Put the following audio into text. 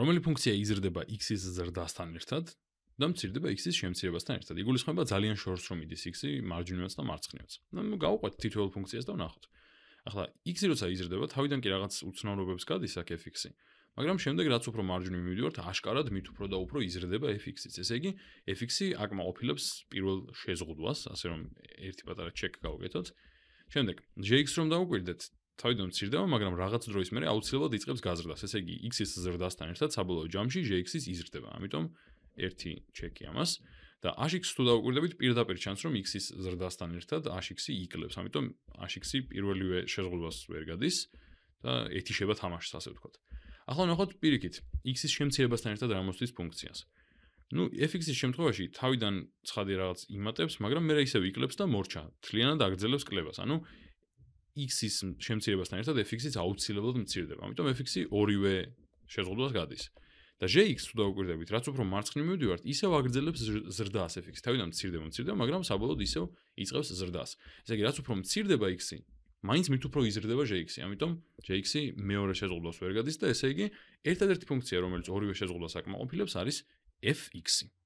Რომელი ფუნქცია იზრდება x-ის ზრდასთან ერთად და მცირდება x-ის შემცირებასთან ერთად. იგულისხმება ძალიან შორს რომ იდის x-ი მარჯვნივაც და მარცხნივაც. Გავყვეთ თითოეულ ფუნქციას და ვნახოთ. ახლა x-ი როცა იზრდება, თავიდან კი რაღაც უცნობობებს გადის აქ f(x)-ი. მაგრამ შემდეგ რაც უფრო მარჯვნივ მივდივართ, აშკარად მით უფრო და უფრო იზრდება f(x)-იც. ესე იგი, f(x)-ი აკმაყოფილებს პირველ შეზღუდვას, ასე რომ ერთი პატარა ჩეკ გავაკეთოთ. შემდეგ j(x) რომ დავუკვირდეთ, თავიდან მცირდება, მაგრამ რაღაც დროის მერე აუცილებლად იწყებს გაზრდას. ესე იგი, x-ის ზრდასთან ერთად საბოლოო ჯამში j(x)-ის იზრდება. ამიტომ ერთი ჩეკი ამას და ax-ს თუ დავუკვირდებით, პირდაპირ ჩანს, რომ x-ის ზრდასთან ერთად ax-ი იკლებს. ამიტომ ax-ი პირველივე შეზღუდვას ვერ გადის და ეთიშება თამაშს, ასე ვთქვათ. ახლა ნახოთ პირიქით, x-ის შემცირებასთან ერთად რა მოსდის ფუნქციას. f(x)-ის შემთხვევაში თავიდან ცხადი რაღაც იმატებს, მაგრამ მერე ისევ იკლებს და მორჩა, თლიანად აგრძელებს კლებას. x-ის შემცირებასთან ერთად f(x)-იც აუცილებლად მცირდება. ამიტომ f(x)-ი ორივე შეზღუდვას გადის. და j(x) თუ დავუკვირდებით, რაც უფრო მარცხნივ მივდივართ, ისევ აგრძელებს ზრდას f(x)-ი. თავიდან მცირდება, მაგრამ საბოლოოდ ისევ იწყებს ზრდას. ესე იგი, რაც უფრო მცირდება x-ი, მაინც მით უფრო იზრდება j(x)-ი. ამიტომ j(x)-ი მეორე შეზღუდვას ვერ გადის და ესე იგი, ერთადერთი ფუნქცია, რომელიც ორივე შეზღუდვას აკმაყოფილებს, არის f(x)-ი.